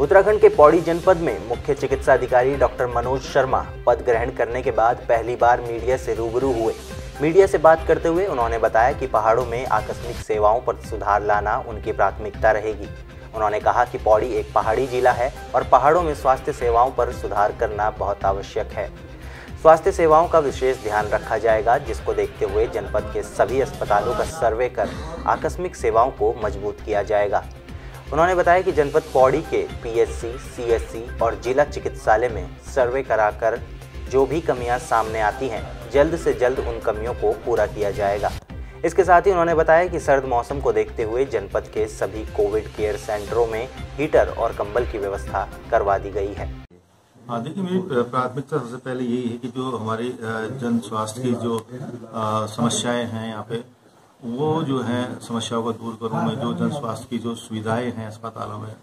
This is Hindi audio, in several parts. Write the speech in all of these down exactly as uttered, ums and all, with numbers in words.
उत्तराखंड के पौड़ी जनपद में मुख्य चिकित्सा अधिकारी डॉक्टर मनोज शर्मा पद ग्रहण करने के बाद पहली बार मीडिया से रूबरू हुए। मीडिया से बात करते हुए उन्होंने बताया कि पहाड़ों में आकस्मिक सेवाओं पर सुधार लाना उनकी प्राथमिकता रहेगी। उन्होंने कहा कि पौड़ी एक पहाड़ी जिला है और पहाड़ों में स्वास्थ्य सेवाओं पर सुधार करना बहुत आवश्यक है। स्वास्थ्य सेवाओं का विशेष ध्यान रखा जाएगा, जिसको देखते हुए जनपद के सभी अस्पतालों का सर्वे कर आकस्मिक सेवाओं को मजबूत किया जाएगा। उन्होंने बताया कि जनपद पौड़ी के पीएचसी, सीएचसी और जिला चिकित्सालय में सर्वे कराकर जो भी कमियां सामने आती हैं जल्द से जल्द उन कमियों को पूरा किया जाएगा। इसके साथ ही उन्होंने बताया कि सर्द मौसम को देखते हुए जनपद के सभी कोविड केयर सेंटरों में हीटर और कंबल की व्यवस्था करवा दी गई है। हाँ, देखिए, मेरी प्राथमिकता सबसे पहले यही है कि जो हमारे जन स्वास्थ्य की जो समस्याएं हैं यहाँ पे, वो जो है समस्याओं को दूर करूँ। मैं जो जन स्वास्थ्य की जो सुविधाएं हैं अस्पतालों में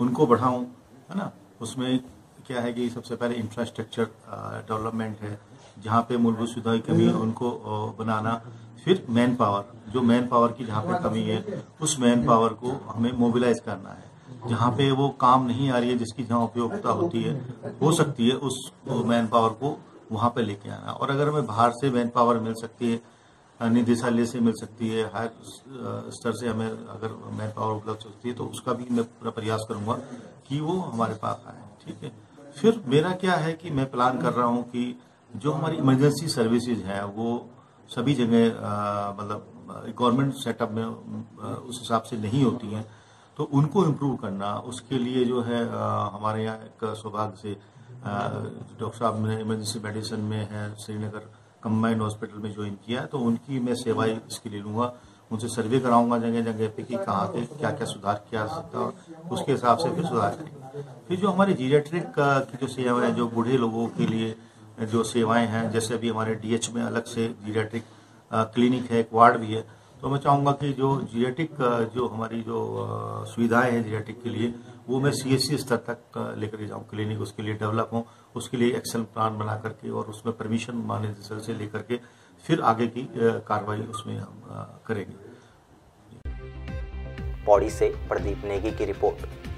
उनको बढ़ाऊँ, है ना। उसमें क्या है कि सबसे पहले इंफ्रास्ट्रक्चर डेवलपमेंट है, जहाँ पे मूलभूत सुविधाएं कमी है उनको बनाना। फिर मैन पावर, जो मैन पावर की जहाँ पे कमी है उस मैन पावर को हमें मोबिलाइज करना है। जहाँ पे वो काम नहीं आ रही है, जिसकी जहाँ उपयोगिता होती है हो सकती है, उस मैन पावर को वहाँ पे लेके आना। और अगर हमें बाहर से मैन पावर मिल सकती है, निदेशालय से मिल सकती है, हायर स्तर से हमें अगर मैन पावर उपलब्ध होती है, तो उसका भी मैं पूरा प्रयास करूँगा कि वो हमारे पास आए, ठीक है। फिर मेरा क्या है कि मैं प्लान कर रहा हूँ कि जो हमारी इमरजेंसी सर्विसेज हैं वो सभी जगह मतलब गवर्नमेंट सेटअप में आ, उस हिसाब से नहीं होती हैं, तो उनको इम्प्रूव करना। उसके लिए जो है आ, हमारे यहाँ एक सौभाग्य से डॉक्टर साहब ने इमरजेंसी मेडिसिन में है श्रीनगर कम्बाइंड हॉस्पिटल में ज्वाइन किया है, तो उनकी मैं सेवाएं इसके लिए लूँगा। उनसे सर्वे कराऊंगा जगह जगह पे कि कहाँ पे क्या क्या सुधार किया जा सकता है, उसके हिसाब से फिर सुधार करेंगे। फिर जो हमारे जीरेट्रिक की जो सेवाएँ हैं, जो बूढ़े लोगों के लिए जो सेवाएं हैं, जैसे अभी हमारे डीएच में अलग से जीरेट्रिक क्लिनिक है, एक वार्ड भी है, तो मैं चाहूँगा कि जो जीरेट्रिक जो हमारी जो सुविधाएं हैं जीरेट्रिक के लिए, वो मैं सीएचसी स्तर तक लेकर जाऊँ क्लिनिक, उसके लिए डेवलप हो, उसके लिए एक्शन प्लान बना करके और उसमें परमिशन मान्य से लेकर के फिर आगे की कार्रवाई उसमें हम करेंगे। पौड़ी से प्रदीप नेगी की रिपोर्ट।